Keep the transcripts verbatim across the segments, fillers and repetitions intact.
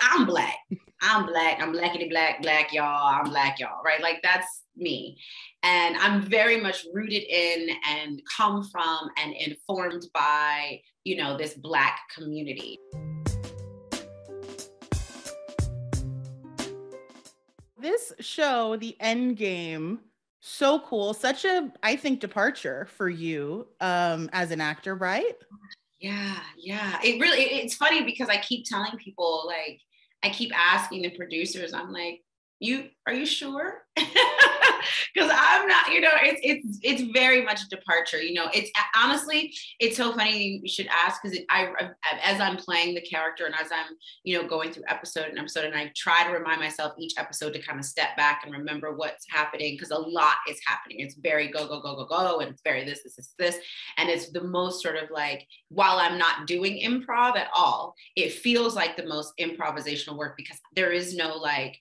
I'm black. I'm black. I'm blackity black, black y'all. I'm black y'all, right? Like that's me. And I'm very much rooted in and come from and informed by, you know, this Black community. This show, The Endgame, so cool. Such a, I think, departure for you um, as an actor, right? Yeah, yeah. It really, it's funny because I keep telling people, like, I keep asking the producers, I'm like, you, are you sure? Because I'm not, you know, it's, it's, it's very much a departure, you know, it's honestly, it's so funny you should ask because I, as I'm playing the character and as I'm, you know, going through episode and episode, and I try to remind myself each episode to kind of step back and remember what's happening because a lot is happening. It's very go, go, go, go, go. And it's very this, this, this, this. And it's the most sort of like, while I'm not doing improv at all, it feels like the most improvisational work because there is no like,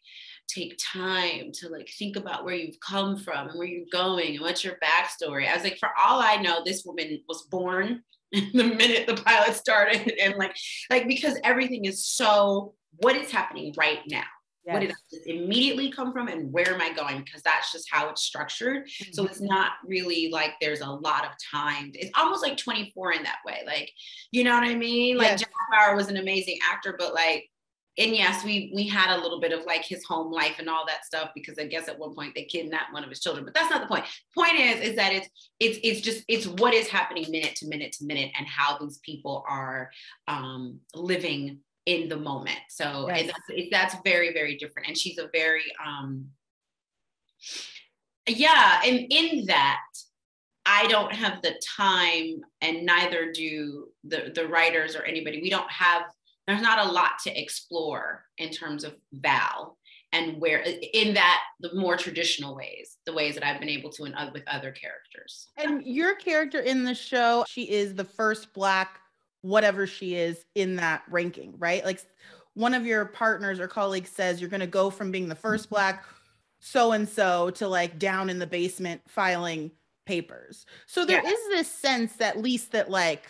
take time to like think about where you've come from and where you're going and what's your backstory. I was like, for all I know, this woman was born the minute the pilot started, and like, like because everything is so what is happening right now. Yes. What did I immediately come from and where am I going? Because that's just how it's structured. Mm-hmm. So it's not really like there's a lot of time. It's almost like twenty-four in that way. Like, you know what I mean? Like yes. Jack Bauer was an amazing actor, but like, and yes, we we had a little bit of like his home life and all that stuff because I guess at one point they kidnapped one of his children, but that's not the point. The point is, is that it's it's it's just it's what is happening minute to minute to minute and how these people are um, living in the moment. So yes. and that's, it, that's very, very different. And she's a very, um, yeah. And in that, I don't have the time and neither do the the writers or anybody. We don't have There's not a lot to explore in terms of Val and where in that the more traditional ways, the ways that I've been able to and other with other characters. And your character in the show, she is the first Black, whatever she is in that ranking, right? Like one of your partners or colleagues says, you're going to go from being the first Black so-and-so to like down in the basement filing papers. So there yeah. is this sense that at least that like,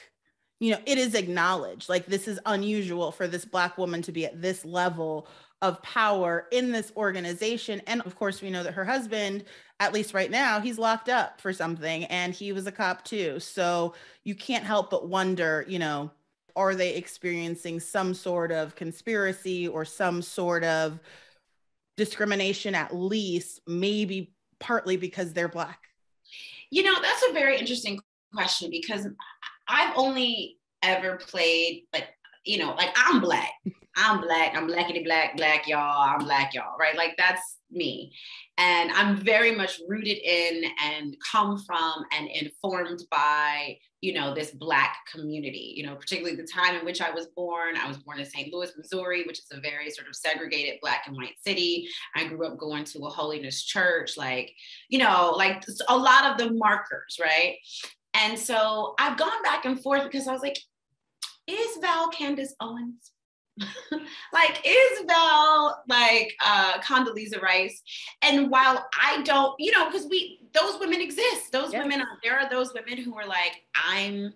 you know, it is acknowledged, like this is unusual for this Black woman to be at this level of power in this organization. And of course, we know that her husband, at least right now, he's locked up for something and he was a cop too. So you can't help but wonder, you know, are they experiencing some sort of conspiracy or some sort of discrimination, at least maybe partly because they're Black? You know, that's a very interesting question because I've only ever played, like, you know, like I'm Black, I'm Black, I'm blackity black, black y'all, I'm Black y'all, right? Like that's me. And I'm very much rooted in and come from and informed by, you know, this Black community, you know, particularly the time in which I was born. I was born in Saint Louis, Missouri, which is a very sort of segregated Black and white city. I grew up going to a holiness church, like, you know, like a lot of the markers, right? And so I've gone back and forth because I was like, is Val Candace Owens? Like, is Val like uh, Condoleezza Rice? And while I don't, you know, because we, those women exist. Those yes. women, are, there are those women who are like, I'm,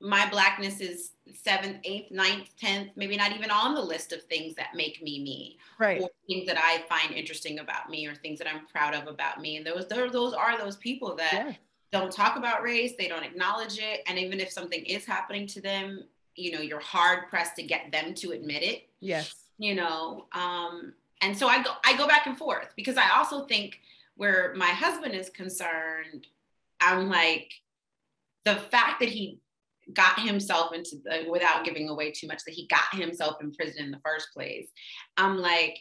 my Blackness is seventh, eighth, ninth, tenth, maybe not even on the list of things that make me me. Right. Or things that I find interesting about me or things that I'm proud of about me. And those, those are those people that... Yeah. Don't talk about race, they don't acknowledge it. And even if something is happening to them, you know, you're hard pressed to get them to admit it. Yes. You know, um, and so I go, I go back and forth because I also think where my husband is concerned, I'm like, the fact that he got himself into, the, without giving away too much, that he got himself in prison in the first place. I'm like,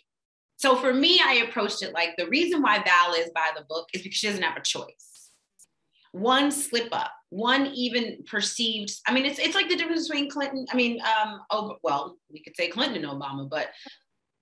so for me, I approached it like the reason why Val is by the book is because she doesn't have a choice. One slip up, one even perceived, I mean, it's it's like the difference between Clinton, I mean, um, oh, well, we could say Clinton and Obama, but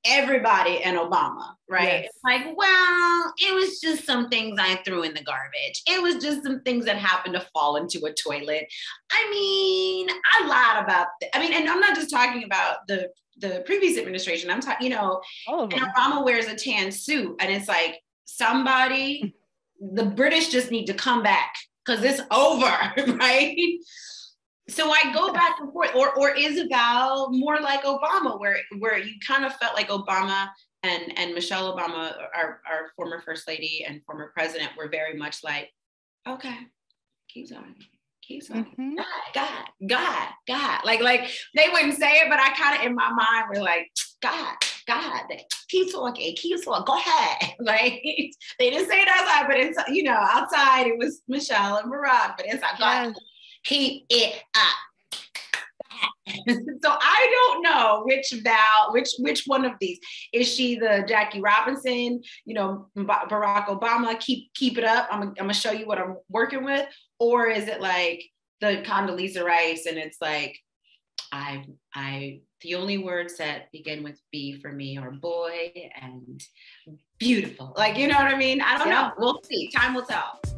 everybody and Obama, right? Yes. It's like, well, it was just some things I threw in the garbage. It was just some things that happened to fall into a toilet. I mean, I lied about, th- I mean, and I'm not just talking about the, the previous administration. I'm talking, you know, and Obama wears a tan suit and it's like, somebody... the British just need to come back because it's over, right? So I go back and forth, or or Isabel, more like Obama, where where you kind of felt like Obama and and Michelle Obama, our our former first lady and former president, were very much like, okay, keep going, keep going, mm-hmm. God, God, God, God, like like they wouldn't say it, but I kind of in my mind were like, God, God, keep talking, keep talking, go ahead. Like they didn't say it outside, but it's, you know, outside it was Michelle and Barack, but inside, God. Keep it up. So I don't know which Val, which which one of these. Is she the Jackie Robinson, you know, Barack Obama, keep keep it up, I'm, I'm gonna show you what I'm working with? Or is it like the Condoleezza Rice and it's like, I, I, the only words that begin with B for me are boy and beautiful. Like, you know what I mean? I don't yeah. know, we'll see, time will tell.